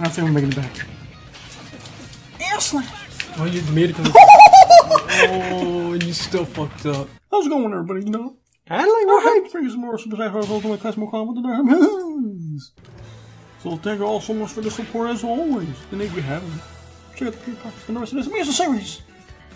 I think I'm making it back. Air slam! Oh, you made it because oh, you still fucked up. How's it going, everybody? You know? We're hyped for you some more Super Smash Bros. Ultimate Classic Combo today. So thank you all so much for the support as always. And if you haven't, check out the free pockets for the rest of this music series.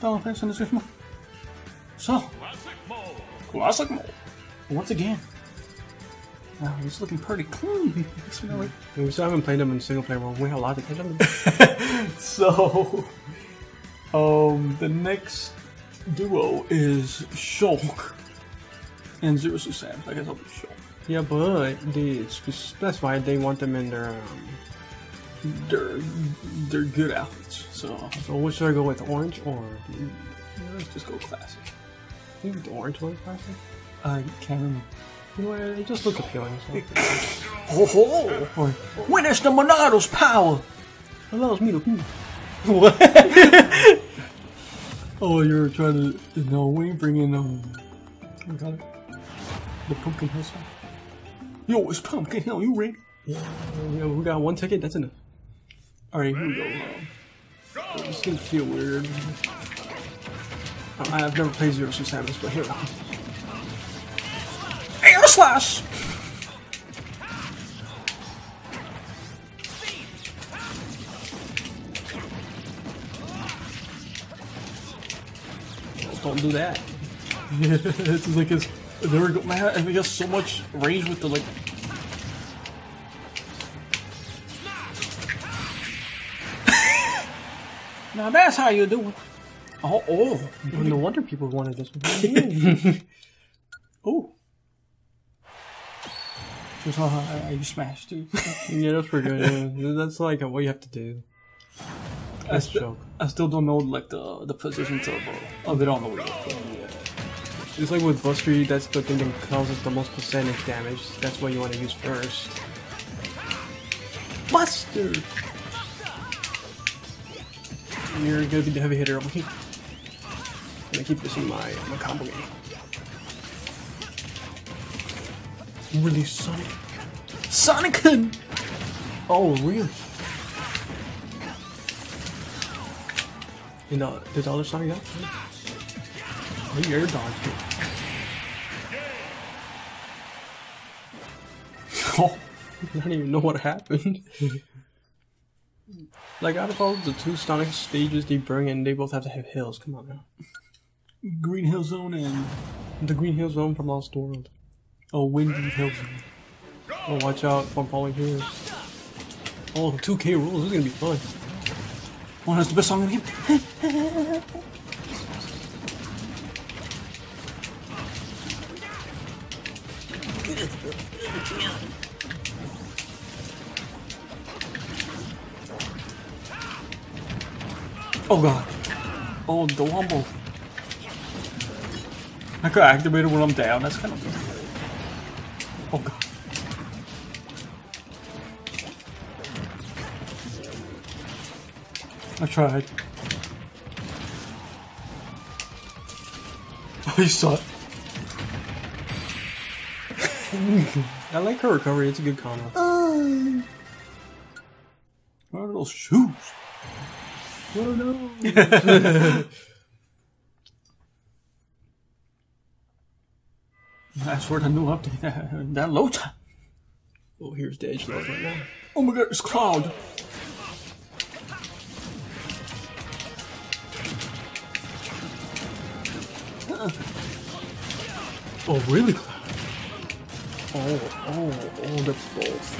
Down thanks in the description. So, Classic Mode. Once again. Wow, it's looking pretty clean. We still haven't played them in single player, but we have a lot to play them in. So, the next duo is Shulk and Zero Suit Samus. I guess I'll be Shulk. Yeah, but that's why they want them in their good outfits. So what should I go with, orange or blue? Let's just go classic. I think the orange one classic. I can't remember. Well, it just looks appealing. So. Oh, witness the Monado's power! Allows me to pee. What? Oh, you're trying to. You know, we ain't bringing the Pumpkin Hill song. Yo, it's Pumpkin Hill. You ready? Yo, we got one ticket. That's enough. All right, here we go. This gonna feel weird. I've never played Zero Suit Samus, but here we go. Air slash! Don't do that. It's like his. There we go. Man, he has so much range with the like. Now that's how you do it. Oh, no wonder people wanted this one. Oh. Just how you smashed too. Yeah, that's pretty good. Yeah. That's like what you have to do. That's a joke. I still don't know like the positions of it on the wheel. Yeah. It's like with Buster, that's the thing that causes the most percentage damage. That's what you want to use first. Buster! You're gonna be the heavy hitter. I'm gonna keep this in my combo game. Really, Sonic? Sonic! Oh, really? You know, did the other Sonic out? Oh, you air dodged it. Oh, I don't even know what happened. Like, out of all the two Sonic stages they bring in, they both have to have hills. Come on now. Green Hill Zone and... The Green Hill Zone from Lost World. Oh, Windy Hill Zone. Oh, watch out from falling here. Oh, 2K rules. This is gonna be fun. Oh, that's the best song in the game. Oh god. Oh, the wombo. I could activate it when I'm down. That's kind of good. Oh god. I tried. Oh, you saw it. I like her recovery. It's a good combo. What are those shoes? Oh no! That's where the new update. That low time. Oh, here's the edge right now. Oh my god, it's Cloud. Oh really, Cloud? Oh, they're both.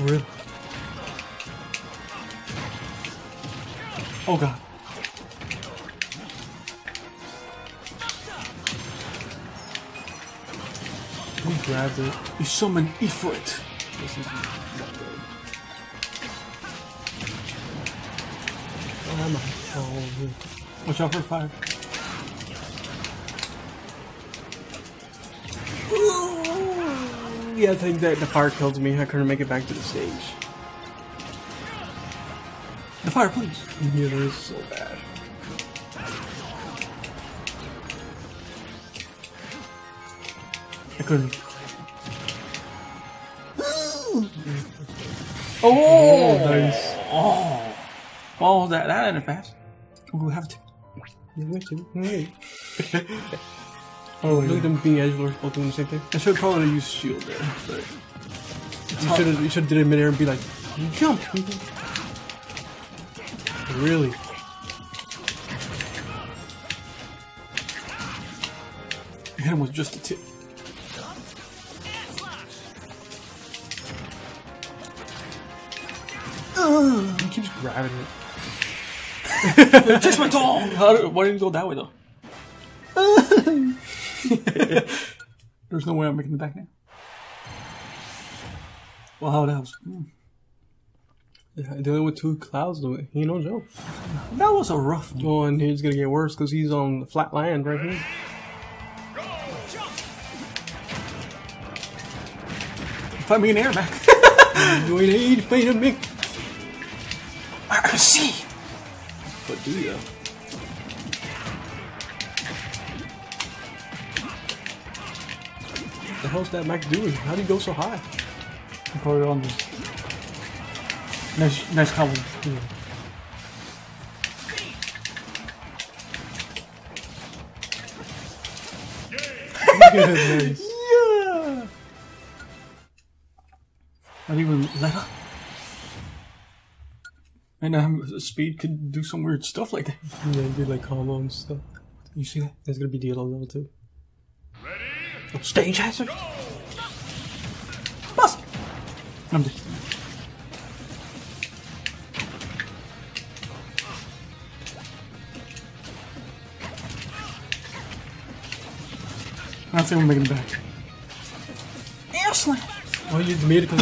Really. Oh god. He grabbed it. You summon Ifrit. This is not good. Oh my god. Watch out for fire. Ooh. Yeah, I think that the fire killed me. I couldn't make it back to the stage. The fire, please! Yeah, that is so bad. I couldn't. Oh, nice. Oh, oh, that ended fast. We have to. Oh, look at them being edgelords both doing the same thing. I should probably use shield there. But you should have did it midair and be like, jump. Really. Hit him with just the tip. He keeps grabbing it. It just went on! Why didn't it go that way though? There's no way I'm making it back now. Wow, that was. Yeah, dealing with two clouds, though, he ain't no joke. That was a rough one. Oh, and he's gonna get worse because he's on the flat land right here. Find me an air back. You ain't need to fight me. I can see. But do ya? What the hell's that Mac doing? How do you go so high? I'm probably on this. Nice combo. Yeah. Nice. Yeah. Not even letter. And speed could do some weird stuff like that. Yeah, do like combo and stuff. You see that? That's gonna be DL level too. Ready? Oh, stage hazard. Bust. I'm dead. I think we're making it back. Air slam. Oh, you made it. Oh,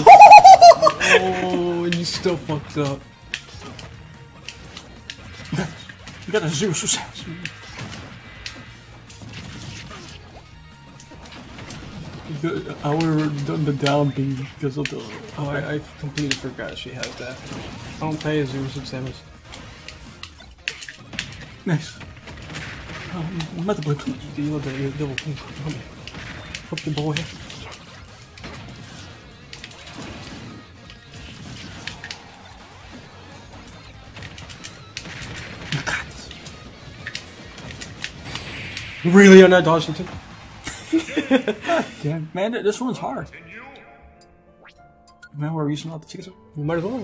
and you still fucked up. You got a Zero Suit Samus. I would have done the down B because of the. Oh, I completely forgot she had that. I don't play a Zero Suit Samus. Nice. I'm not the blue. You the double king. Up the ball here. Really on that dodge too? Damn, man, this one's hard. Man, we're using all the tickets. We might as well.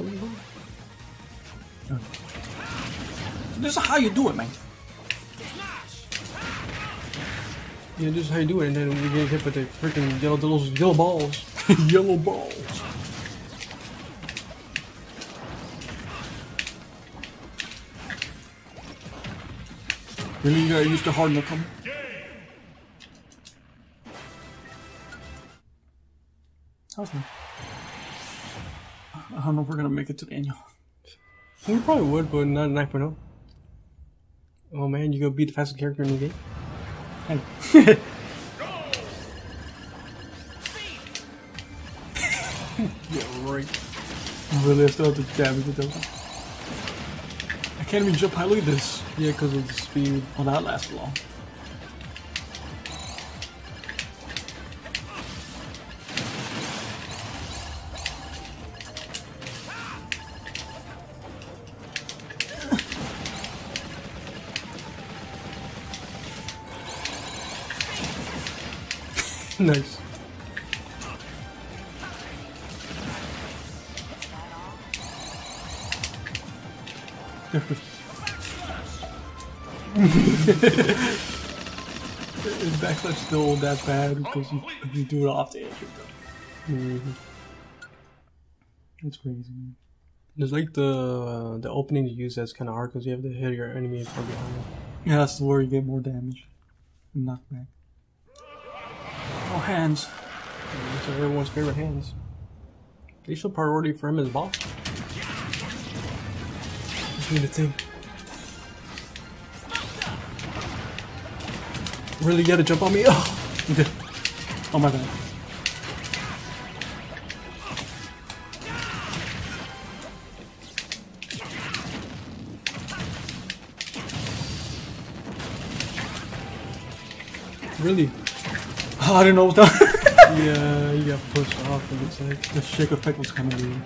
This is how you do it, man. Yeah, this is how you do it, and then we get hit with the freaking yellow balls. Yellow balls. Really, you used to harden the combo. Awesome. I don't know if we're gonna make it to the annual. We probably would, but not 9.0. Oh man, you go beat the fastest character in the game. Hey. Yeah, right. I really have to damage it though. I can't even jump high like this. Yeah, because of the speed. Well, that lasts long. Nice. Backslash still that bad because you do it off the edge. It's crazy. There's like the opening to use that's kind of hard because you have to hit your enemy from behind. Yeah, that's where you get more damage. Knockback. Oh, hands. That's everyone's favorite hands. They should priority for him as boss. Doing the thing. Really gotta jump on me? Oh, oh my god. Really? Oh, I didn't know what that. Yeah, you got pushed off. It looks like the shake effect was kind of weird.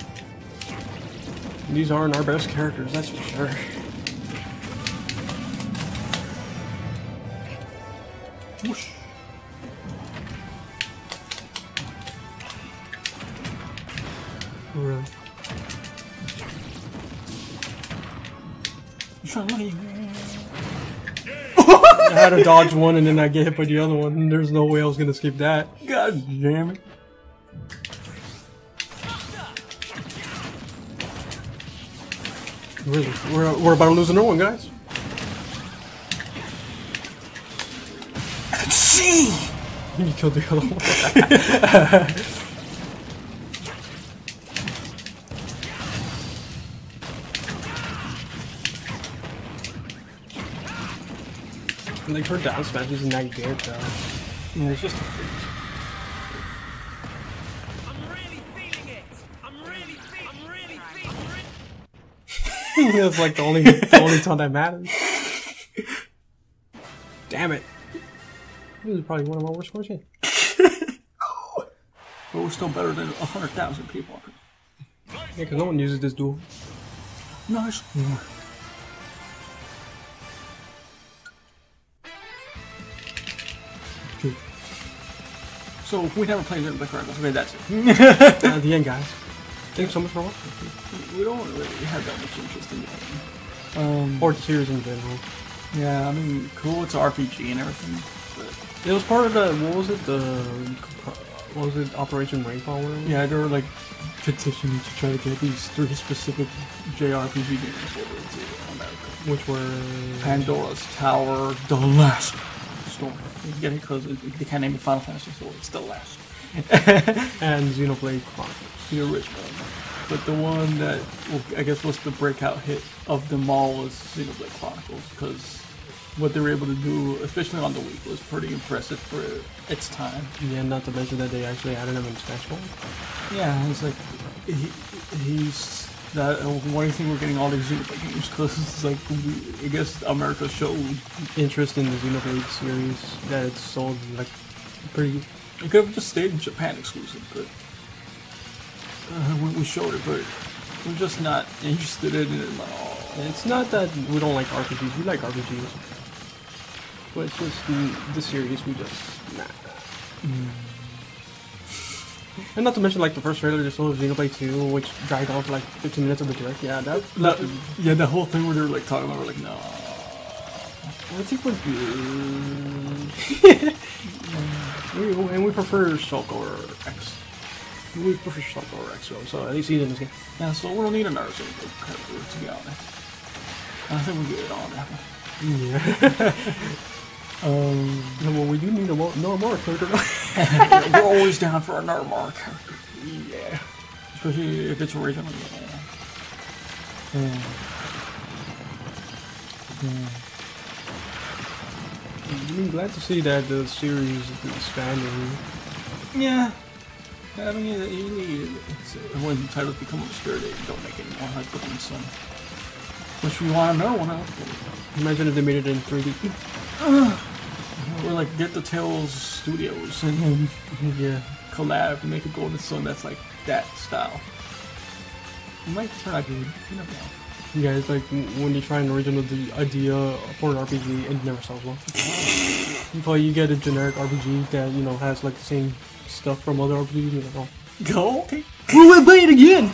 These aren't our best characters, that's for sure. Whoosh. Oh, really? You trying to I had to dodge one and then I get hit by the other one, and there's no way I was gonna skip that. God damn it. Really? We're about to lose another one, guys. See! You killed the other one. Like her down smash isn't that good though. Yeah, it's just a freak. That's like the only time that matters. Damn it. This is probably one of my worst scores yet. But we're still better than 100,000 people. Yeah, because no one uses this duel. Nice. Dude. So we never played Xenoblade Chronicles. I mean, that's it. At the end, guys. Thanks so much for watching. We don't really have that much interest in it. Or the series in general. Yeah, I mean, cool, it's an RPG and everything. But it was part of the, what was it, Operation Rainfall? Whatever? Yeah, they were like petitioning to try to get these three specific JRPG games over to America. Which were... Pandora's Tower, The Last Storm. Yeah, because they can't name the Final Fantasy Story, it's The Last. And Xenoblade Chronicles. The original, but the one that, well, I guess was the breakout hit of them all was Xenoblade Chronicles, because what they were able to do, especially on the Wii, was pretty impressive for its time. Yeah, not to mention that they actually added him in special. Yeah, it's like, he's, that, why do you think we're getting all these Xenoblade games? Because it's like, I guess America showed interest in the Xenoblade series, that it's sold, like, pretty, it could have just stayed in Japan exclusive, but... we showed it, but we're just not interested in it at all. It's not that we don't like RPGs, we like RPGs. But it's just the series, we just, nah. And not to mention, like, the first trailer just saw Xenoblade 2, which dragged on for like 15 minutes of the direct. Yeah, the whole thing where they were like talking about, we're like, no. I think we're good. And we prefer Shulk or X. We prefer Shulk over Exo, so at least he's in this game. Yeah, so we don't need another Xenoblade to be honest. I think we get it on that one. Yeah. Well, we do need another Mark character. We're always down for another Mark character. Yeah. Especially if it's original. Yeah. Yeah. I'm glad to see that the series is expanding. Yeah. I mean, when titles become obscure, they don't make any more like Golden Sun. Which we want another one out. Imagine if they made it in 3D. Or like, get the Tails Studios and yeah, collab and make a Golden Sun that's like that style. It might turn out good. You never know. Yeah, it's like when you try an original idea for an RPG and it never sells one. But you get a generic RPG that, you know, has like the same stuff from other RPGs at all. Go? Okay. We'll play it again!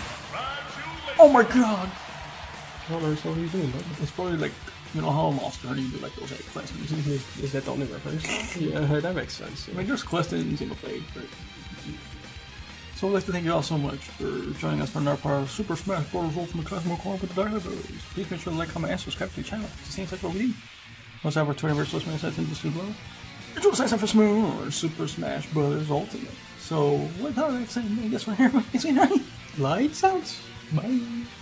Oh my god! I don't understand what he's doing, but it's probably like, you know how Monster Hunter you do like those quests. Is that the only reference? Yeah, that makes sense. Yeah. I mean, there's quests in Xenoblade, but... So I'd like to thank you all so much for joining us for another part of Super Smash Bros. Ultimate Cosmo Corner with the DarkLightBros. Please make sure to like, comment, and subscribe to the channel. It's the same type of video. Let's have our Twitterverse listening sets in this below. It's nice for smooth or Super Smash Bros. Ultimate. So, what the hell is that saying? I guess we're here. Lights out. Bye.